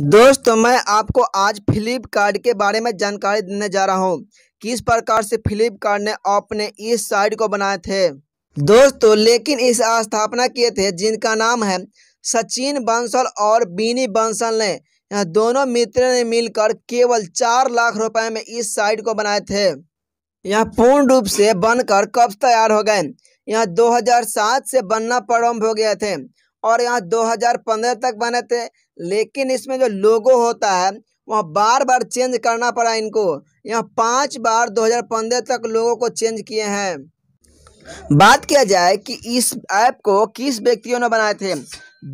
दोस्तों मैं आपको आज फ्लिपकार्ट के बारे में जानकारी देने जा रहा हूं। किस प्रकार से फ्लिपकार्ट ने अपने इस साइट को बनाए थे दोस्तों, लेकिन इस स्थापना किए थे जिनका नाम है सचिन बंसल और बिनी बंसल ने। यह दोनों मित्र ने मिलकर केवल 4 लाख रुपए में इस साइट को बनाए थे। यह पूर्ण रूप से बनकर कब तैयार हो गए? यह 2007 से बनना प्रारंभ हो गया थे और यहाँ 2015 तक बने थे, लेकिन इसमें जो लोगो होता है वह बार बार चेंज करना पड़ा इनको। यहाँ 5 बार 2015 तक लोगों को चेंज किए हैं। बात किया जाए कि इस ऐप को किस व्यक्तियों ने बनाए थे।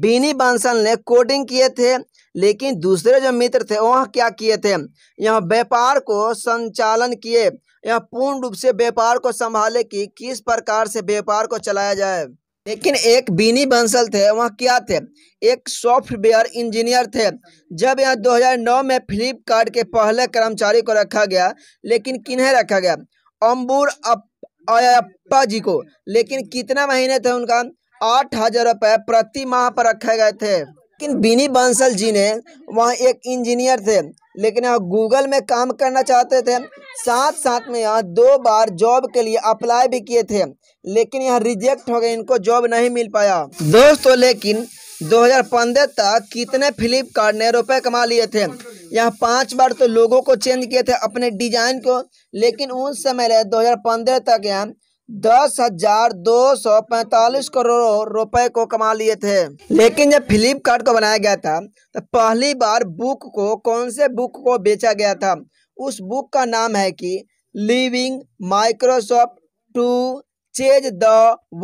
बिनी बंसल ने कोडिंग किए थे, लेकिन दूसरे जो मित्र थे वह क्या किए थे? यह व्यापार को संचालन किए। यह पूर्ण रूप से व्यापार को संभाले कि किस प्रकार से व्यापार को चलाया जाए। लेकिन एक बिनी बंसल थे, वह क्या थे? एक सॉफ्टवेयर इंजीनियर थे। जब यह 2009 में फ्लिपकार्ट के पहले कर्मचारी को रखा गया, लेकिन किन्हें रखा गया? अंबुर अय्यप्पा जी को। लेकिन कितना महीने थे उनका? 8,000 रुपये प्रति माह पर रखे गए थे। लेकिन बिनी बंसल जी ने वहाँ एक इंजीनियर थे, लेकिन यह गूगल में काम करना चाहते थे। साथ साथ में यहाँ 2 बार जॉब के लिए अप्लाई भी किए थे, लेकिन यह रिजेक्ट हो गए, इनको जॉब नहीं मिल पाया दोस्तों। लेकिन 2015 तक कितने फ्लिपकार्ट ने रुपए कमा लिए थे? यहाँ 5 बार तो लोगों को चेंज किए थे अपने डिजाइन को, लेकिन उस समय 2015 तक यहाँ 10,245 करोड़ रुपए को कमा लिए थे। लेकिन जब फ्लिपकार्ट को बनाया गया था तो पहली बार बुक को, कौन से बुक को बेचा गया था? उस बुक का नाम है कि living Microsoft to change the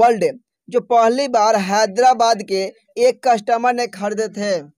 world, जो पहली बार हैदराबाद के एक कस्टमर ने खरीदे थे।